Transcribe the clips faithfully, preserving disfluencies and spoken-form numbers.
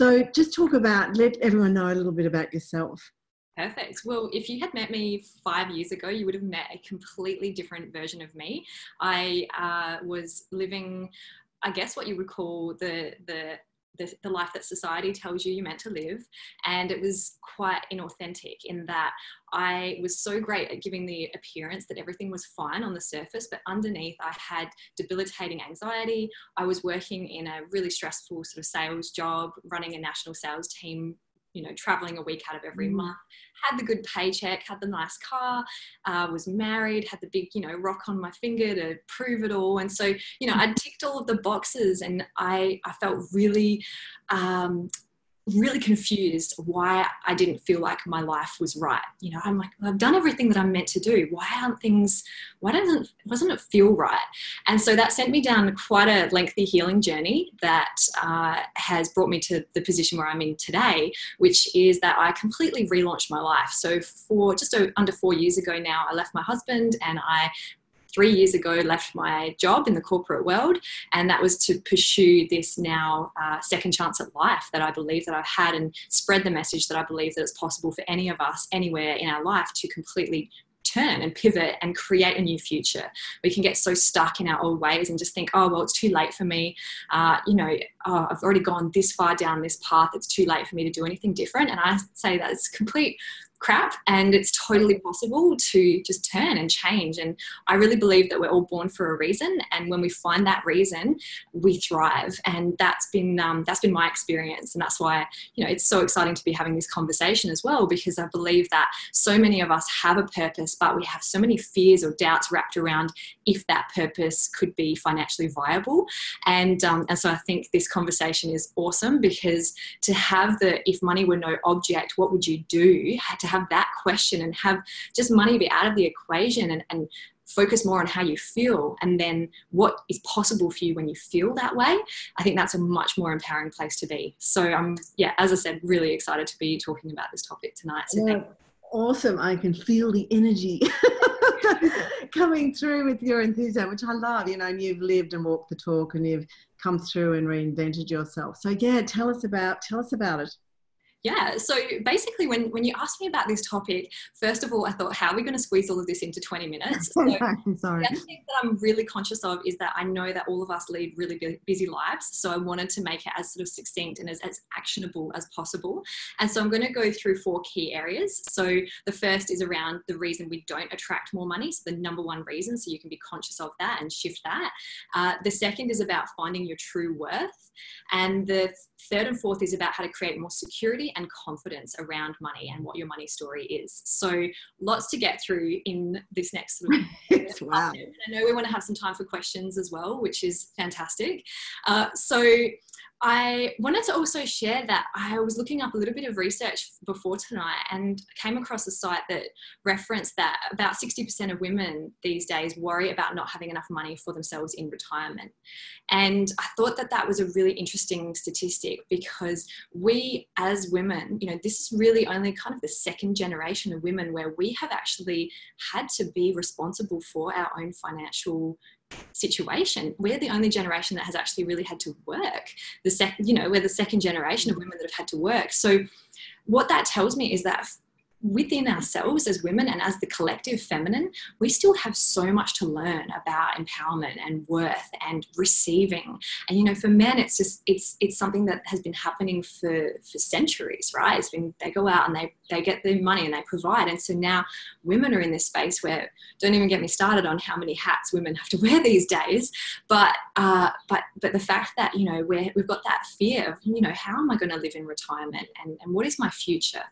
So just talk about, let everyone know a little bit about yourself. Perfect. Well, if you had met me five years ago, you would have met a completely different version of me. I uh, was living, I guess, what you would call the, the The, the life that society tells you you're meant to live, and it was quite inauthentic in that I was so great at giving the appearance that everything was fine on the surface, but underneath I had debilitating anxiety. I was working in a really stressful sort of sales job, running a national sales team, you know, traveling a week out of every month, had the good paycheck, had the nice car, uh, was married, had the big, you know, rock on my finger to prove it all. And so, you know, I ticked all of the boxes, and I, I felt really, um, really confused why I didn't feel like my life was right. You know, I'm like, I've done everything that I'm meant to do. Why aren't things, why doesn't, doesn't it feel right? And so that sent me down quite a lengthy healing journey that uh, has brought me to the position where I'm in today, which is that I completely relaunched my life. So for just under four years ago now, I left my husband, and I three years ago left my job in the corporate world, and that was to pursue this now uh, second chance at life that I believe that I've had, and spread the message that I believe that it's possible for any of us anywhere in our life to completely turn and pivot and create a new future. We can get so stuck in our old ways and just think, oh, well, it's too late for me. Uh, you know, oh, I've already gone this far down this path. It's too late for me to do anything different. And I say that's complete crap, and it's totally possible to just turn and change. And I really believe that we're all born for a reason, and when we find that reason, we thrive. And that's been um, that's been my experience, and that's why, you know, it's so exciting to be having this conversation as well, because I believe that so many of us have a purpose, but we have so many fears or doubts wrapped around if that purpose could be financially viable. And um, and so I think this conversation is awesome, because to have the "if money were no object, what would you do?" to have that question, and have just money be out of the equation, and, and focus more on how you feel, and then what is possible for you when you feel that way. I think that's a much more empowering place to be. So I'm, um, yeah, as I said, really excited to be talking about this topic tonight. So yeah, awesome. I can feel the energy coming through with your enthusiasm, which I love. You know, and you've lived and walked the talk, and you've come through and reinvented yourself. So yeah, tell us about, tell us about it. Yeah, so basically when, when you asked me about this topic, first of all, I thought, how are we going to squeeze all of this into twenty minutes? So I'm sorry. The other thing that I'm really conscious of is that I know that all of us lead really busy lives, so I wanted to make it as sort of succinct and as, as actionable as possible. And so I'm going to go through four key areas. So the first is around the reason we don't attract more money, so the number one reason, so you can be conscious of that and shift that. Uh, the second is about finding your true worth, and the third and fourth is about how to create more security and confidence around money and what your money story is. So lots to get through in this next sort of wow. I know we want to have some time for questions as well, which is fantastic. Uh, so I wanted to also share that I was looking up a little bit of research before tonight, and came across a site that referenced that about sixty percent of women these days worry about not having enough money for themselves in retirement. And I thought that that was a really interesting statistic, because we as women, you know, this is really only kind of the second generation of women where we have actually had to be responsible for our own financial situation. We're the only generation that has actually really had to work. The second, you know, we're the second generation of women that have had to work. So what that tells me is that within ourselves as women, and as the collective feminine, we still have so much to learn about empowerment and worth and receiving. And, you know, for men, it's just, it's, it's something that has been happening for, for centuries, right? It's been, they go out and they, they get the money and they provide. And so now women are in this space where, don't even get me started on how many hats women have to wear these days. But, uh, but, but the fact that, you know, we're, we've got that fear of, you know, how am I going to live in retirement, and, and what is my future?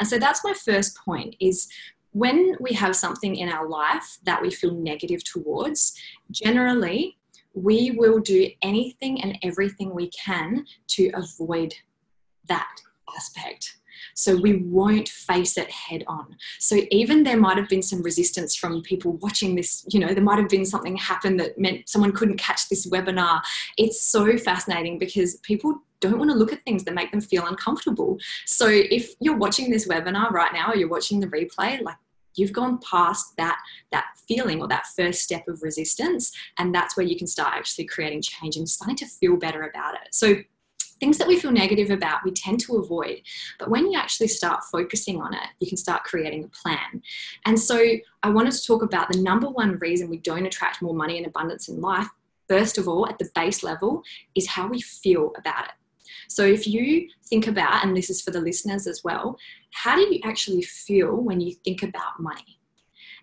And so that's my first First point is, when we have something in our life that we feel negative towards, generally we will do anything and everything we can to avoid that aspect. So we won't face it head on. So even there might have been some resistance from people watching this, you know, there might have been something happen that meant someone couldn't catch this webinar. It's so fascinating, because people don't want to look at things that make them feel uncomfortable. So if you're watching this webinar right now, or you're watching the replay, like, you've gone past that, that feeling or that first step of resistance, and that's where you can start actually creating change and starting to feel better about it. So things that we feel negative about, we tend to avoid. But when you actually start focusing on it, you can start creating a plan. And so I wanted to talk about the number one reason we don't attract more money and abundance in life. First of all, at the base level, is how we feel about it. So if you think about, and this is for the listeners as well, how do you actually feel when you think about money?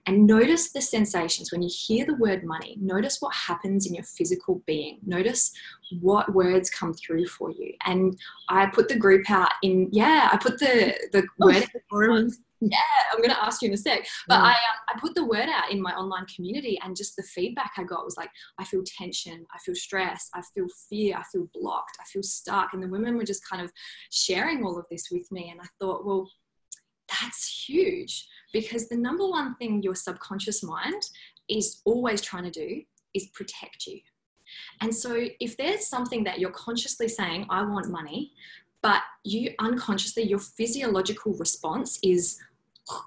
And notice the sensations. When you hear the word money, notice what happens in your physical being. Notice what words come through for you. And I put the group out in, yeah, I put the, the word out. Yeah, I'm going to ask you in a sec. But yeah. I, um, I put the word out in my online community, and just the feedback I got was like, I feel tension, I feel stress, I feel fear, I feel blocked, I feel stuck. And the women were just kind of sharing all of this with me. And I thought, well, that's huge, because the number one thing your subconscious mind is always trying to do is protect you. And so if there's something that you're consciously saying, I want money, but you unconsciously, your physiological response is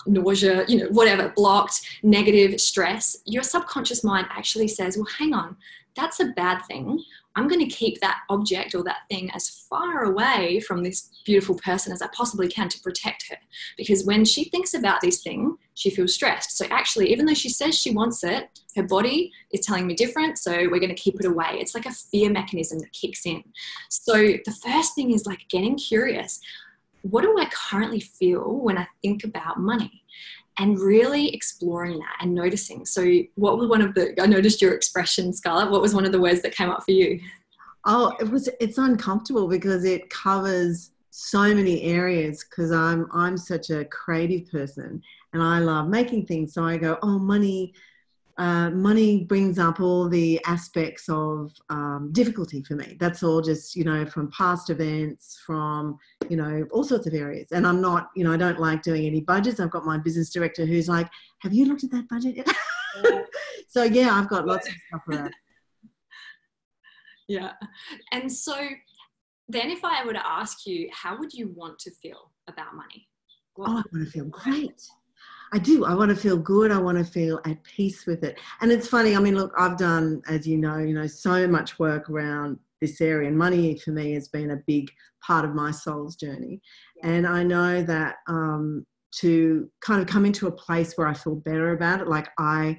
nausea, you know, whatever, blocked, negative, stress, your subconscious mind actually says, well, hang on, that's a bad thing. I'm going to keep that object or that thing as far away from this beautiful person as I possibly can to protect her. Because when she thinks about this thing, she feels stressed. So actually, even though she says she wants it, her body is telling me different. So we're going to keep it away. It's like a fear mechanism that kicks in. So the first thing is like getting curious. What do I currently feel when I think about money? And really exploring that and noticing. So what was one of the, I noticed your expression, Scarlett, what was one of the words that came up for you? Oh, it was, it's uncomfortable because it covers so many areas, because I'm, I'm such a creative person and I love making things. So I go, oh, money, uh, money brings up all the aspects of um, difficulty for me. That's all just, you know, from past events, from, you know, all sorts of areas. And I'm not, you know, I don't like doing any budgets. I've got my business director who's like, have you looked at that budget yet? Yeah. So yeah, I've got lots of stuff around. Yeah. And so then if I were to ask you, how would you want to feel about money? What oh, I want to feel great. I do. I want to feel good. I want to feel at peace with it. And it's funny. I mean, look, I've done, as you know, you know, so much work around this area, and money for me has been a big part of my soul's journey. Yeah. And I know that um, to kind of come into a place where I feel better about it, like I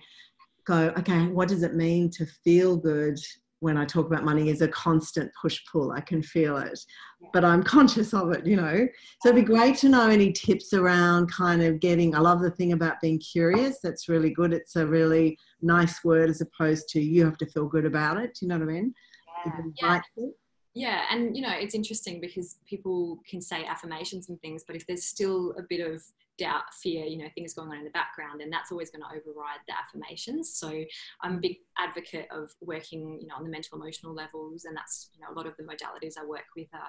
go, okay, what does it mean to feel good when I talk about money is a constant push-pull. I can feel it, yeah. But I'm conscious of it, you know. So it'd be great to know any tips around kind of getting, I love the thing about being curious. That's really good. It's a really nice word as opposed to you have to feel good about it. Do you know what I mean? Yeah. Yeah, and you know, it's interesting because people can say affirmations and things, but if there's still a bit of doubt, fear, you know, things going on in the background, and that's always going to override the affirmations. So I'm a big advocate of working, you know, on the mental emotional levels, and that's, you know, a lot of the modalities I work with are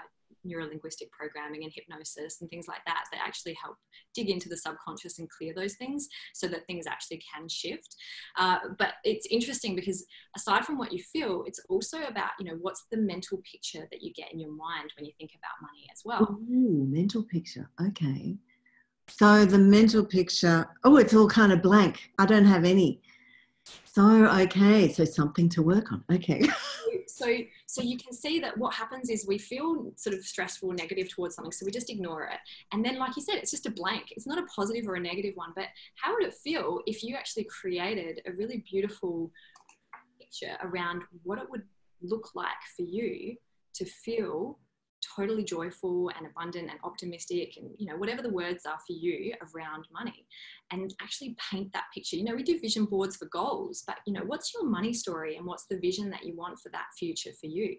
neuro-linguistic programming and hypnosis and things like that that actually help dig into the subconscious and clear those things so that things actually can shift. Uh, but it's interesting because aside from what you feel, it's also about, you know, what's the mental picture that you get in your mind when you think about money as well. Ooh, mental picture. Okay. So the mental picture, oh, it's all kind of blank. I don't have any. So, okay. So something to work on. Okay. So, so you can see that what happens is we feel sort of stressful, negative towards something. So we just ignore it. And then, like you said, it's just a blank. It's not a positive or a negative one, but how would it feel if you actually created a really beautiful picture around what it would look like for you to feel totally joyful and abundant and optimistic and, you know, whatever the words are for you around money, and actually paint that picture. You know, we do vision boards for goals, but, you know, what's your money story and what's the vision that you want for that future for you?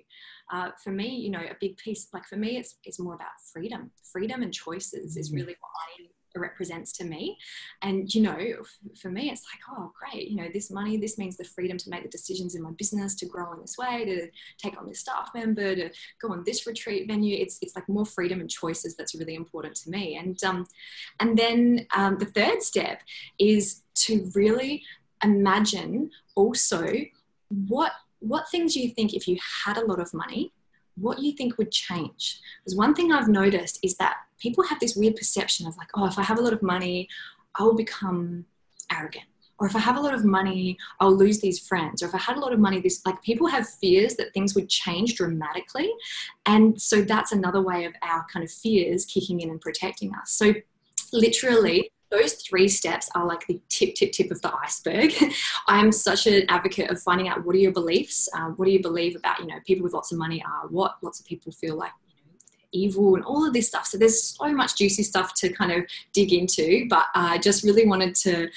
Uh, for me, you know, a big piece, like for me, it's, it's more about freedom. Freedom and choices mm-hmm. is really what I am. Represents to me. And, you know, for me, it's like, oh, great, you know, this money, this means the freedom to make the decisions in my business, to grow in this way, to take on this staff member, to go on this retreat venue. It's it's like more freedom and choices that's really important to me. And, um, and then um, the third step is to really imagine also what, what things you think if you had a lot of money, what you think would change. Because one thing I've noticed is that people have this weird perception of like, oh, if I have a lot of money, I'll become arrogant, or if I have a lot of money, I'll lose these friends, or if I had a lot of money, this, like, people have fears that things would change dramatically. And so that's another way of our kind of fears kicking in and protecting us. So literally, those three steps are like the tip, tip, tip of the iceberg. I'm such an advocate of finding out, what are your beliefs? Um, what do you believe about, you know, people with lots of money are what lots of people feel like, you know, they're evil and all of this stuff. So there's so much juicy stuff to kind of dig into, but I uh, just really wanted to,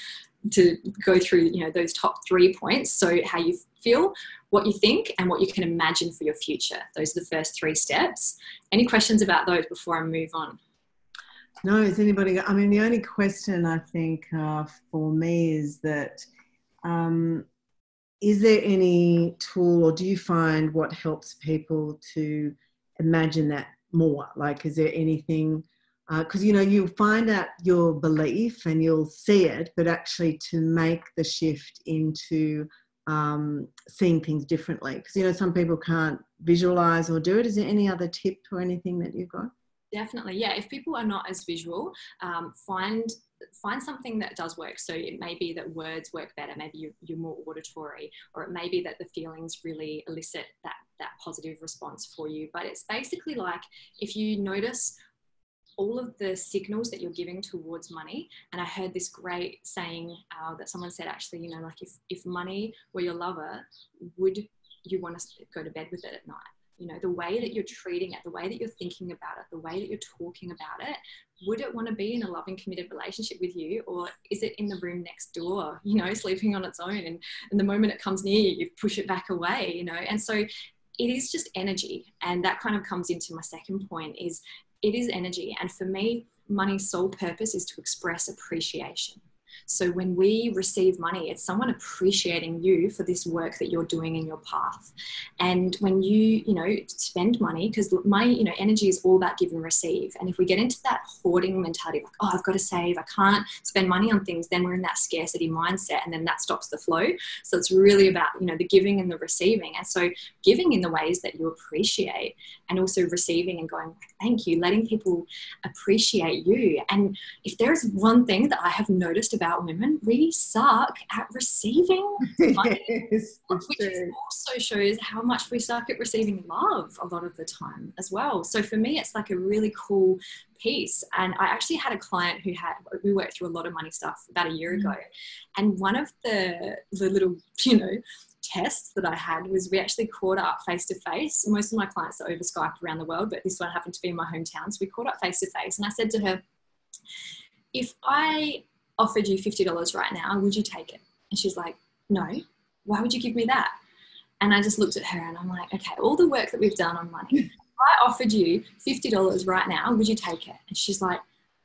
to go through, you know, those top three points. So how you feel, what you think, and what you can imagine for your future. Those are the first three steps. Any questions about those before I move on? No, is anybody, I mean, the only question I think uh, for me is that, um, is there any tool, or do you find what helps people to imagine that more? Like, is there anything, because, uh, you know, you'll find out your belief and you'll see it, but actually to make the shift into um, seeing things differently, because, you know, some people can't visualize or do it. Is there any other tip or anything that you've got? Definitely. Yeah. If people are not as visual, um, find, find something that does work. So it may be that words work better. Maybe you're, you're more auditory, or it may be that the feelings really elicit that, that positive response for you. But it's basically like, if you notice all of the signals that you're giving towards money. And I heard this great saying uh, that someone said, actually, you know, like, if, if money were your lover, would you want to go to bed with it at night? You know, the way that you're treating it, the way that you're thinking about it, the way that you're talking about it, would it want to be in a loving, committed relationship with you? Or is it in the room next door, you know, sleeping on its own? And, and the moment it comes near you, you push it back away, you know? And so it is just energy. And that kind of comes into my second point, is it is energy. And for me, money's sole purpose is to express appreciation. So when we receive money, it's someone appreciating you for this work that you're doing in your path. And when you, you know, spend money, because money, you know, energy is all about give and receive. And if we get into that hoarding mentality, like, oh, I've got to save, I can't spend money on things, then we're in that scarcity mindset, and then that stops the flow. So it's really about, you know, the giving and the receiving. And so giving in the ways that you appreciate, and also receiving and going, thank you, letting people appreciate you. And if there's one thing that I have noticed about women, we suck at receiving money, yes, which is also shows how much we suck at receiving love a lot of the time as well. So for me, it's like a really cool piece. And I actually had a client who had, we worked through a lot of money stuff about a year ago. And one of the, the little, you know, tests that I had was, we actually caught up face to face. Most of my clients are over Skype around the world, but this one happened to be in my hometown. So we caught up face to face, and I said to her, if I offered you fifty dollars right now, would you take it? And she's like, no, why would you give me that? And I just looked at her and I'm like, okay, all the work that we've done on money, I offered you fifty dollars right now, would you take it? And she's like,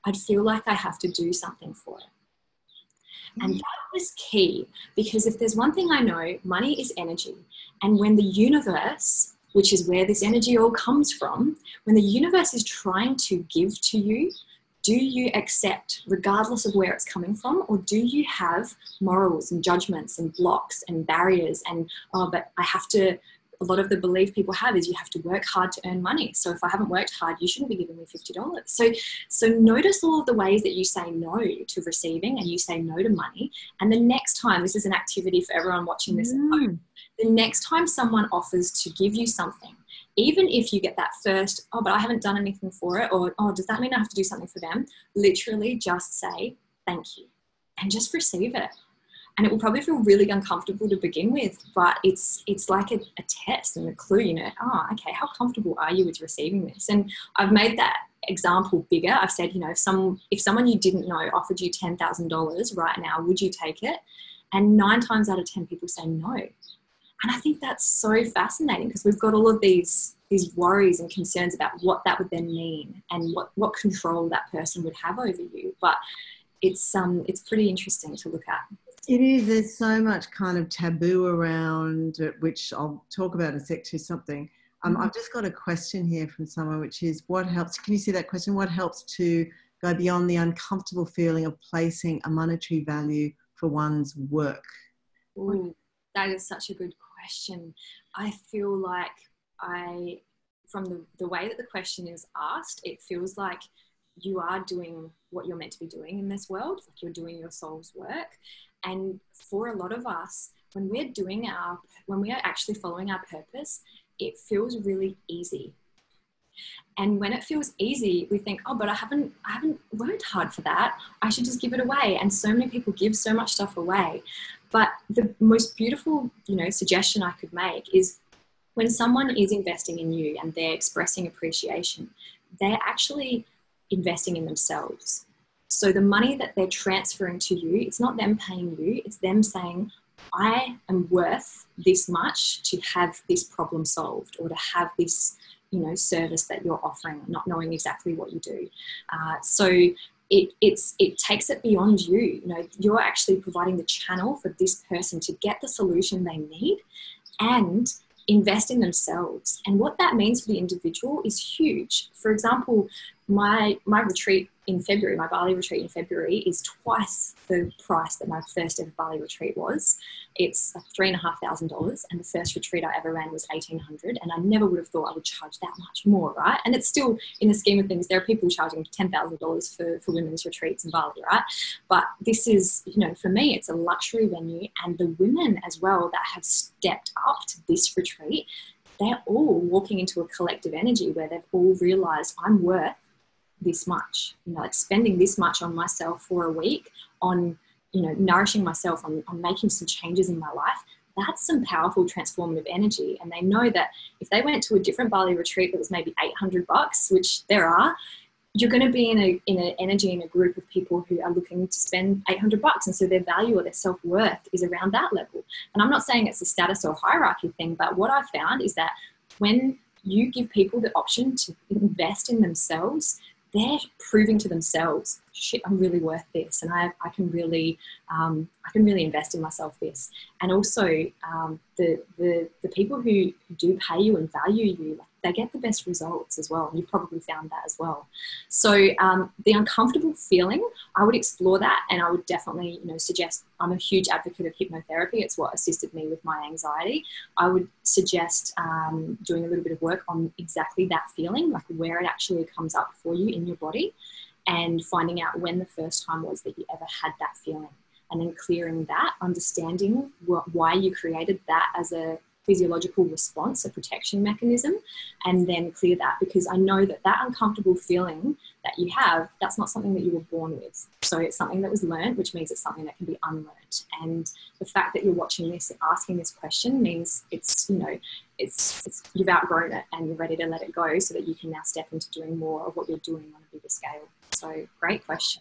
I'd feel like I have to do something for it. And that was key, because if there's one thing I know, money is energy. And when the universe, which is where this energy all comes from, when the universe is trying to give to you, do you accept, regardless of where it's coming from, or do you have morals and judgments and blocks and barriers? And, oh, but I have to, a lot of the belief people have is you have to work hard to earn money. So if I haven't worked hard, you shouldn't be giving me fifty dollars. So, so notice all of the ways that you say no to receiving and you say no to money. And the next time, this is an activity for everyone watching this mm. at home, the next time someone offers to give you something, even if you get that first, oh, but I haven't done anything for it, or, oh, does that mean I have to do something for them? Literally just say, thank you, and just receive it. And it will probably feel really uncomfortable to begin with, but it's it's like a, a test and a clue, you know, oh, okay, how comfortable are you with receiving this? And I've made that example bigger. I've said, you know, if, some, if someone you didn't know offered you ten thousand dollars right now, would you take it? And nine times out of ten, people say no. And I think that's so fascinating, because we've got all of these, these worries and concerns about what that would then mean and what, what control that person would have over you. But it's, um, it's pretty interesting to look at. It is. There's so much kind of taboo around it, which I'll talk about in a sec to something. Um, mm-hmm. I've just got a question here from someone, which is, what helps, can you see that question? What helps to go beyond the uncomfortable feeling of placing a monetary value for one's work? Ooh, that is such a good question. I feel like I, from the, the way that the question is asked, it feels like you are doing what you're meant to be doing in this world, like you're doing your soul's work. And for a lot of us, when we're doing our, when we are actually following our purpose, it feels really easy. And when it feels easy, we think, oh, but I haven't, I haven't worked hard for that. I should just give it away. And so many people give so much stuff away. But the most beautiful, you know, suggestion I could make is when someone is investing in you and they're expressing appreciation, they're actually investing in themselves. So the money that they're transferring to you, it's not them paying you, it's them saying, I am worth this much to have this problem solved, or to have this, you know, service that you're offering, not knowing exactly what you do. Uh, so it, it's, it takes it beyond you. You know, you're actually providing the channel for this person to get the solution they need and invest in themselves. And what that means for the individual is huge. For example, my, my retreat in February, my Bali retreat in February is twice the price that my first ever Bali retreat was. It's three and a half thousand dollars. And the first retreat I ever ran was eighteen hundred. And I never would have thought I would charge that much more, right? And it's still, in the scheme of things, there are people charging ten thousand dollars for, for women's retreats in Bali, right? But this is, you know, for me, it's a luxury venue. And the women as well that have stepped up to this retreat, they're all walking into a collective energy where they've all realized I'm worth this much, you know, like spending this much on myself for a week, on, you know, nourishing myself, on, on making some changes in my life. That's some powerful transformative energy. And they know that if they went to a different Bali retreat that was maybe eight hundred bucks, which there are, you're going to be in a in an energy in a group of people who are looking to spend eight hundred bucks, and so their value or their self-worth is around that level. And I'm not saying it's a status or hierarchy thing, but what I found is that when you give people the option to invest in themselves, they're proving to themselves, shit, I'm really worth this, and I, I can really, um, I can really invest in myself this. And also, um, the, the the people who do pay you and value you, they get the best results as well. You've probably found that as well. So um, the uncomfortable feeling, I would explore that, and I would definitely, you know, suggest. I'm a huge advocate of hypnotherapy. It's what assisted me with my anxiety. I would suggest um, doing a little bit of work on exactly that feeling, like where it actually comes up for you in your body, and finding out when the first time was that you ever had that feeling, and then clearing that, understanding what, why you created that as a physiological response, a protection mechanism, and then clear that, because I know that that uncomfortable feeling that you have, that's not something that you were born with. So it's something that was learned, which means it's something that can be unlearned. And the fact that you're watching this and asking this question means it's, you know, it's, it's you've outgrown it and you're ready to let it go, so that you can now step into doing more of what you're doing on a bigger scale. So great question.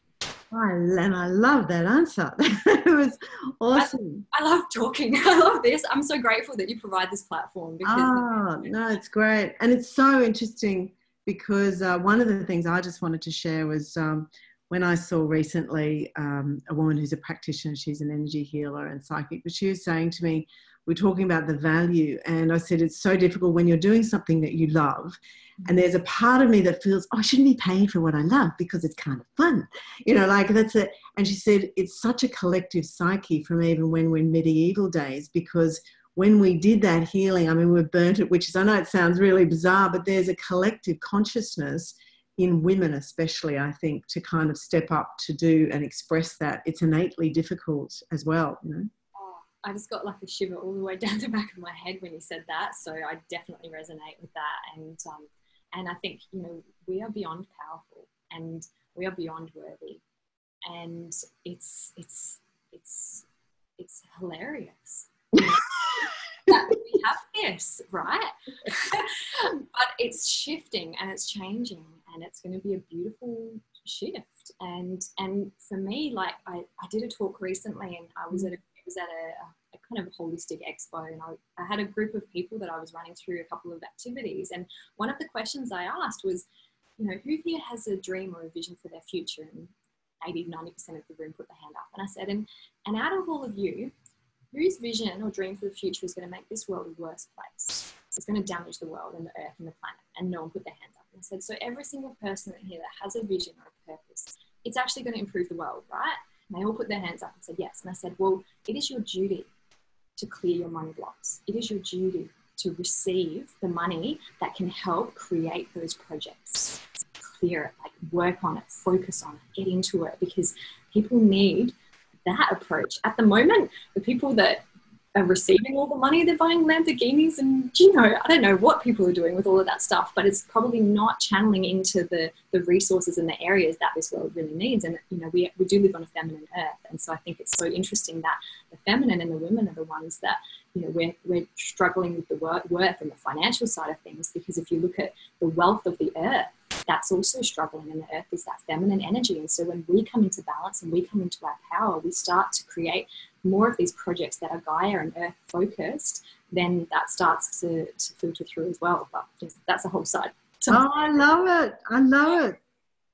And I love that answer. It was awesome. I, I love talking. I love this. I'm so grateful that you provide this platform. Because oh, no, it's great. And it's so interesting, because uh, one of the things I just wanted to share was um, when I saw recently um, a woman who's a practitioner, she's an energy healer and psychic, but she was saying to me, we're talking about the value. And I said, it's so difficult when you're doing something that you love. And there's a part of me that feels, oh, I shouldn't be paying for what I love because it's kind of fun. You know, like that's it. And she said, it's such a collective psyche from even when we're in medieval days, because when we did that healing, I mean, we're burnt it, which is, I know it sounds really bizarre, but there's a collective consciousness in women, especially, I think, to kind of step up to do and express that. It's innately difficult as well, you know. I just got like a shiver all the way down the back of my head when you said that. So I definitely resonate with that. And, um, and I think, you know, we are beyond powerful, and we are beyond worthy. And it's, it's, it's, it's hilarious that we have this, right? But it's shifting and it's changing, and it's going to be a beautiful shift. And, and for me, like I, I did a talk recently, and I was at a was at a, a kind of holistic expo, and I, I had a group of people that I was running through a couple of activities, and one of the questions I asked was, you know, who here has a dream or a vision for their future? And eighty, ninety percent of the room put their hand up. And I said, and, and out of all of you, whose vision or dream for the future is going to make this world a worse place? It's going to damage the world and the earth and the planet. And no one put their hand up. And I said, so every single person here that has a vision or a purpose, it's actually going to improve the world, right? And they all put their hands up and said yes. And I said, well, it is your duty to clear your money blocks. It is your duty to receive the money that can help create those projects. Clear it, like work on it, focus on it, get into it, because people need that approach. At the moment, the people that are receiving all the money, they're buying Lamborghinis and, you know, I don't know what people are doing with all of that stuff, but it's probably not channeling into the, the resources and the areas that this world really needs. And, you know, we, we do live on a feminine earth. And so I think it's so interesting that the feminine and the women are the ones that, you know, we're, we're struggling with the worth and the financial side of things, because if you look at the wealth of the earth, that's also struggling, and the earth is that feminine energy. And so when we come into balance and we come into our power, we start to create more of these projects that are Gaia and earth focused, then that starts to, to filter through as well. But just, that's a whole side. So, oh, I love it. I love it.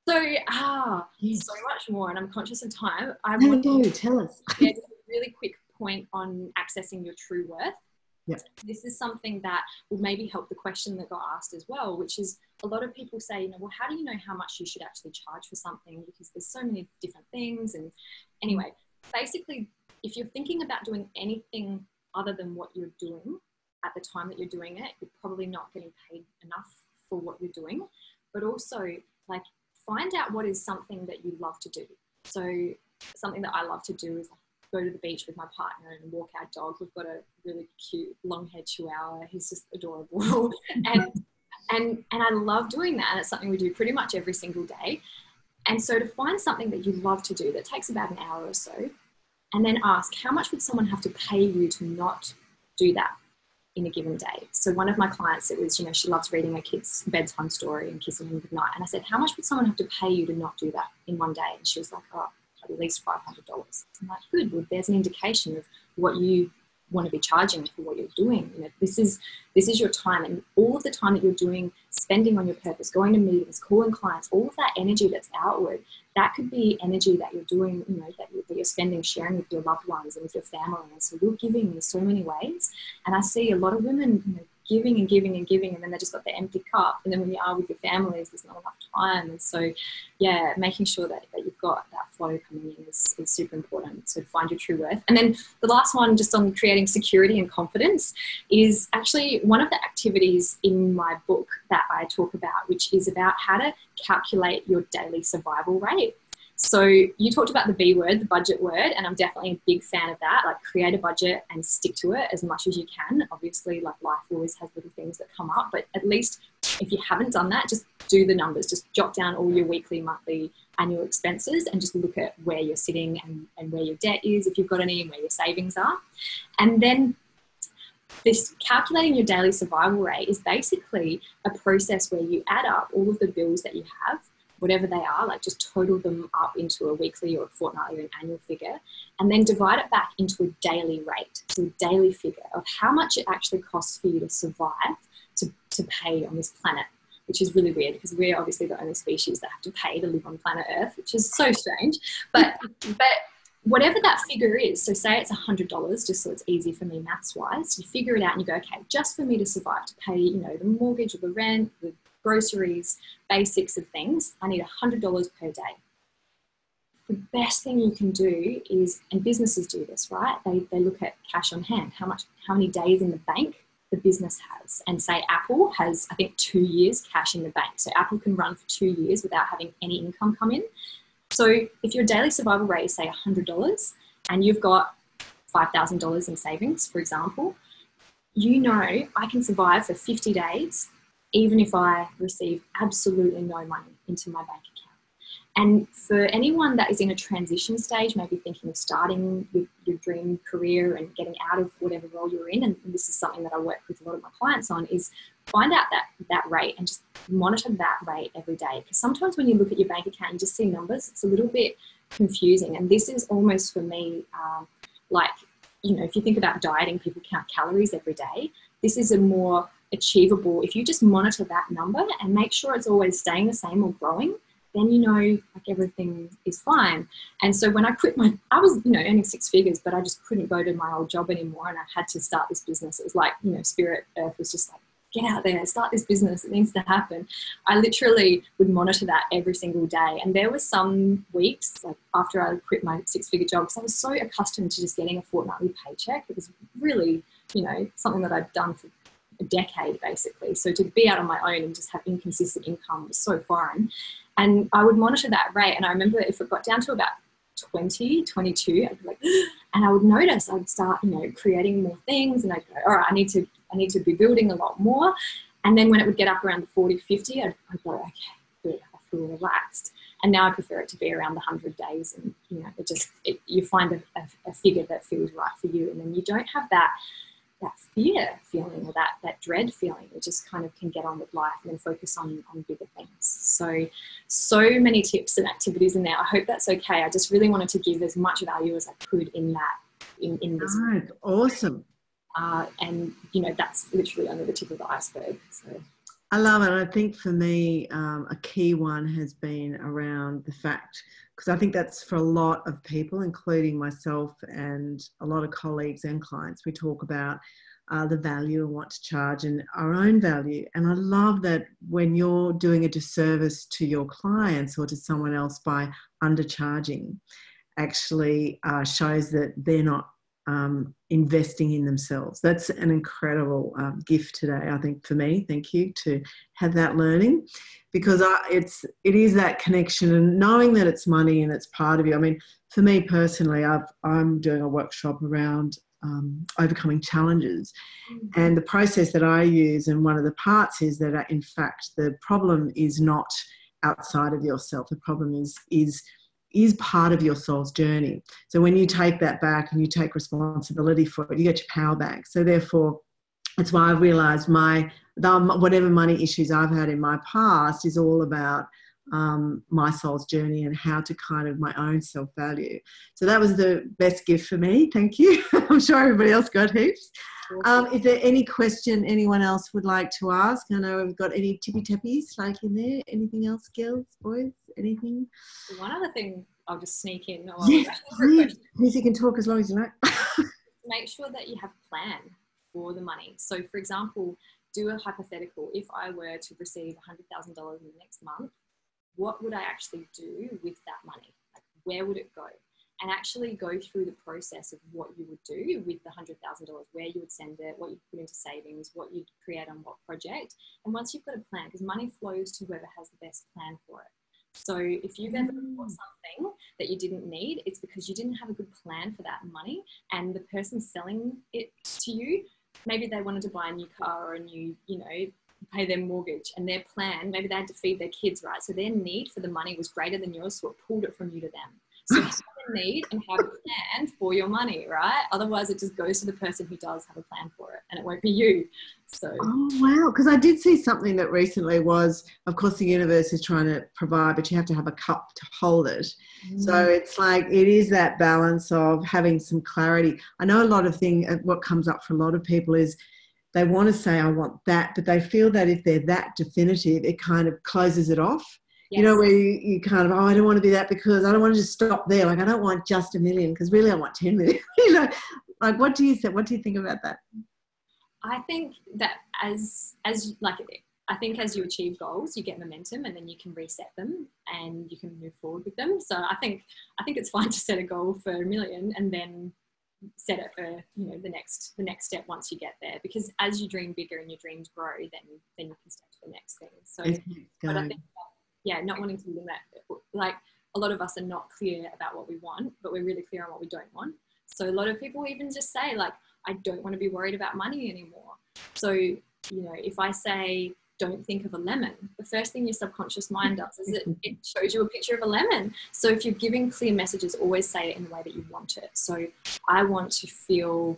So, ah, yes. So much more, and I'm conscious of time. I want no, to tell us. Yeah, just a really quick point on accessing your true worth. Yep. This is something that will maybe help the question that got asked as well, which is a lot of people say, you know, well, how do you know how much you should actually charge for something? Because there's so many different things. And anyway, basically, if you're thinking about doing anything other than what you're doing at the time that you're doing it, you're probably not getting paid enough for what you're doing. But also, like, find out what is something that you love to do. So something that I love to do is go to the beach with my partner and walk our dog. We've got a really cute long-haired chihuahua. He's just adorable. and, and, and I love doing that. And it's something we do pretty much every single day. And so to find something that you love to do that takes about an hour or so, and then ask, how much would someone have to pay you to not do that in a given day? So one of my clients, it was, you know, she loves reading her kid's bedtime story and kissing him goodnight. And I said, how much would someone have to pay you to not do that in one day? And she was like, oh, at least five hundred dollars. I'm like, good, well, there's an indication of what you want to be charging for what you're doing. You know, this is, this is your time, and all of the time that you're doing, spending on your purpose, going to meetings, calling clients, all of that energy that's outward, that could be energy that you're doing, you know, that you're, that you're spending sharing with your loved ones and with your family. And so you're giving in so many ways. And I see a lot of women, you know, giving and giving and giving, and then they just got their empty cup. And then when you are with your families, there's not enough time. And so, yeah, making sure that, that you've got that flow coming in is, is super important. So to find your true worth. And then the last one, just on creating security and confidence, is actually one of the activities in my book that I talk about, which is about how to calculate your daily survival rate. So you talked about the B word, the budget word, and I'm definitely a big fan of that. Like, create a budget and stick to it as much as you can. Obviously, like, life always has little things that come up, but at least if you haven't done that, just do the numbers. Just jot down all your weekly, monthly, annual expenses and just look at where you're sitting and, and where your debt is, if you've got any, and where your savings are. And then this calculating your daily survival rate is basically a process where you add up all of the bills that you have, whatever they are, like just total them up into a weekly or a fortnightly or an annual figure, and then divide it back into a daily rate, so a daily figure of how much it actually costs for you to survive, to, to pay on this planet, which is really weird because we're obviously the only species that have to pay to live on planet Earth, which is so strange. But, but whatever that figure is, so say it's one hundred dollars, just so it's easy for me maths-wise, you figure it out and you go, okay, just for me to survive, to pay, you know, the mortgage or the rent, the groceries, basics of things, I need one hundred dollars per day. The best thing you can do is, and businesses do this, right? They, they look at cash on hand, how much, how many days in the bank the business has. And say Apple has, I think, two years cash in the bank. So Apple can run for two years without having any income come in. So if your daily survival rate is, say, one hundred dollars and you've got five thousand dollars in savings, for example, you know, I can survive for fifty days even if I receive absolutely no money into my bank account. And for anyone that is in a transition stage, maybe thinking of starting your, your dream career and getting out of whatever role you're in, and this is something that I work with a lot of my clients on, is find out that, that rate and just monitor that rate every day. Because sometimes when you look at your bank account, you just see numbers, it's a little bit confusing. And this is almost for me, um, like, you know, if you think about dieting, people count calories every day. This is a more achievable, if you just monitor that number and make sure it's always staying the same or growing, then you know, like, everything is fine. And so when I quit my, I was, you know, earning six figures, but I just couldn't go to my old job anymore, and I had to start this business. It was like, you know, Spirit Earth was just like, get out there, start this business, it needs to happen. I literally would monitor that every single day. And there were some weeks, like after I quit my six-figure job, because I was so accustomed to just getting a fortnightly paycheck. It was really, you know, something that I'd done for a decade basically. So to be out on my own and just have inconsistent income was so foreign. And I would monitor that rate. And I remember if it got down to about twenty, twenty-two, I'd be like, and I would notice I'd start, you know, creating more things, and I'd go, all right, I need to, I need to be building a lot more. And then when it would get up around the forty, fifty, I'd, I'd go, okay, good, I feel relaxed. And now I prefer it to be around the one hundred days, and, you know, it just, it, you find a, a, a figure that feels right for you, and then you don't have that, that fear feeling or that, that dread feeling. You just kind of can get on with life and then focus on, on bigger things. So, so many tips and activities in there. I hope that's okay. I just really wanted to give as much value as I could in that, in, in this. Oh, awesome. Uh, and, you know, that's literally only the tip of the iceberg. So. I love it. I think for me, um, a key one has been around the fact, because I think that's for a lot of people, including myself and a lot of colleagues and clients, we talk about uh, the value and what to charge and our own value. And I love that when you're doing a disservice to your clients or to someone else by undercharging, actually uh, shows that they're not Um, investing in themselves. That's an incredible um, gift today, I think, for me. Thank you to have that learning, because I, it's it is that connection and knowing that it's money and it's part of you. I mean, for me personally, I've, I'm doing a workshop around um, overcoming challenges, mm-hmm. and the process that I use, and one of the parts is that in fact the problem is not outside of yourself. The problem is is is part of your soul's journey. So when you take that back and you take responsibility for it, you get your power back. So therefore, that's why I realised my whatever money issues I've had in my past is all about um, my soul's journey and how to kind of my own self-value. So that was the best gift for me. Thank you. I'm sure everybody else got heaps. Um, is there any question anyone else would like to ask? I know we've got any tippy-tappies like in there. Anything else, girls, boys, anything? One other thing I'll just sneak in. Or yes, yes. You can talk as long as you like. Make sure that you have a plan for the money. So, for example, do a hypothetical. If I were to receive one hundred thousand dollars in the next month, what would I actually do with that money? Like, where would it go? And actually go through the process of what you would do with the one hundred thousand dollars, where you would send it, what you'd put into savings, what you'd create on what project. And once you've got a plan, because money flows to whoever has the best plan for it. So if you've ever bought something that you didn't need, it's because you didn't have a good plan for that money, and the person selling it to you, maybe they wanted to buy a new car or a new, you know, pay their mortgage, and their plan, maybe they had to feed their kids, right? So their need for the money was greater than yours, so it pulled it from you to them. So have a need and have a plan for your money, right? Otherwise, it just goes to the person who does have a plan for it, and it won't be you. So, oh, wow. Because I did see something that recently was, of course, the universe is trying to provide, but you have to have a cup to hold it. Mm. So it's like, it is that balance of having some clarity. I know a lot of thing, what comes up for a lot of people is they want to say, I want that, but they feel that if they're that definitive, it kind of closes it off. Yes. You know, where you, you kind of, oh, I don't want to be that because I don't want to just stop there. Like, I don't want just a million because really I want ten million. You know, like, what do you say? What do you think about that? I think that as, as like, I think as you achieve goals, you get momentum, and then you can reset them and you can move forward with them. So I think, I think it's fine to set a goal for a million and then set it for, you know, the next, the next step once you get there, because as you dream bigger and your dreams grow, then, then you can step to the next thing. So but I think that, yeah, not wanting to limit, like a lot of us are not clear about what we want, but we're really clear on what we don't want. So a lot of people even just say, like, I don't want to be worried about money anymore. So, you know, if I say, don't think of a lemon, the first thing your subconscious mind does is it, it shows you a picture of a lemon. So if you're giving clear messages, always say it in the way that you want it. So I want to feel,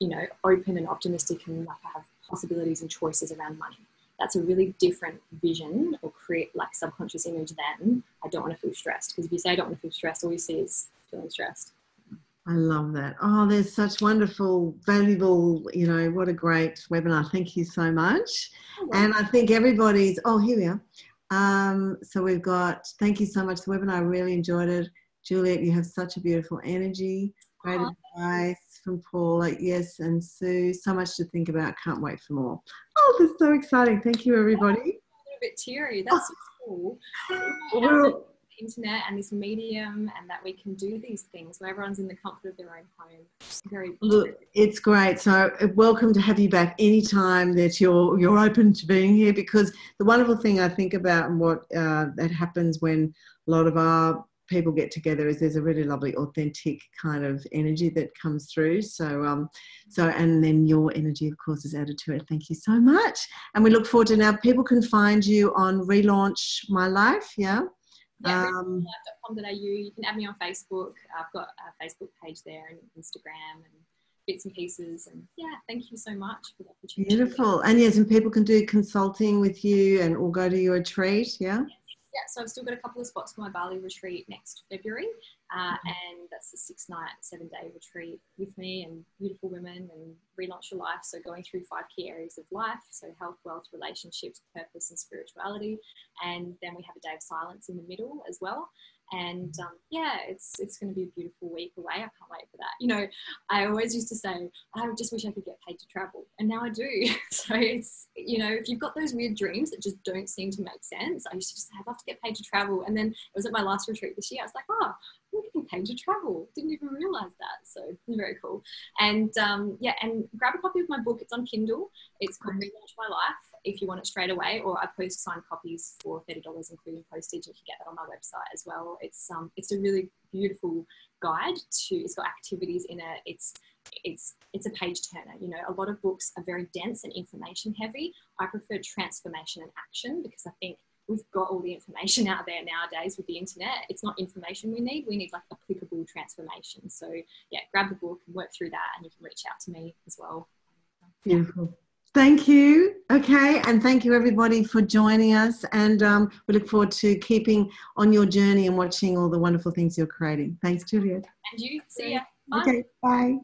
you know, open and optimistic and like I have possibilities and choices around money. That's a really different vision or create like subconscious image than I don't want to feel stressed. Because if you say I don't want to feel stressed, all you see is feeling stressed. I love that. Oh, there's such wonderful, valuable, you know, what a great webinar. Thank you so much. Oh, wow. And I think everybody's, oh, here we are. Um, so we've got, thank you so much for the webinar. I really enjoyed it. Juliet, you have such a beautiful energy. Great oh. advice from Paula. Yes, and Sue, so much to think about. Can't wait for more. Oh, that's so exciting. Thank you, everybody. Oh, I'm a little bit teary. That's so cool. The internet and this medium, and that we can do these things where everyone's in the comfort of their own home. It's very Look, it's great. So welcome to have you back anytime that you're you're open to being here, because the wonderful thing I think about and what uh, that happens when a lot of our people get together is there's a really lovely authentic kind of energy that comes through. So um so and then your energy of course is added to it. Thank you so much, and we look forward to now people can find you on Relaunch My Life. Yeah, yeah, um relaunch my life dot com dot a u. You can add me on Facebook. I've got a Facebook page there and Instagram and bits and pieces, and yeah, thank you so much for the opportunity. Beautiful. And yes, and people can do consulting with you and or go to your retreat. Yeah, yes. Yeah, so I've still got a couple of spots for my Bali retreat next February, uh, mm-hmm. and that's a six night seven day retreat with me and beautiful women, and Relaunch Your Life, so going through five key areas of life, so health, wealth, relationships, purpose and spirituality, and then we have a day of silence in the middle as well. And um, yeah, it's it's going to be a beautiful week away. I can't wait for that. You know, I always used to say, I just wish I could get paid to travel. And now I do. So it's, you know, if you've got those weird dreams that just don't seem to make sense, I used to just say, I'd love to get paid to travel. And then it was at my last retreat this year. I was like, oh, I'm getting paid to travel. Didn't even realize that. So it's very cool. And um, yeah, and grab a copy of my book. It's on Kindle. It's called Relaunch My Life, if you want it straight away, or I post signed copies for thirty dollars including postage. You can get that on my website as well. It's um, it's a really beautiful guide to, it's got activities in it. It's, it's, it's a page turner. You know, a lot of books are very dense and information heavy. I prefer transformation and action, because I think we've got all the information out there nowadays with the internet. It's not information we need. We need like applicable transformation. So yeah, grab the book and work through that, and you can reach out to me as well. Beautiful. Yeah. Thank you. Okay. And thank you everybody for joining us. And um, we look forward to keeping on your journey and watching all the wonderful things you're creating. Thanks, Juliet. And you. See ya. Bye. Okay. Bye.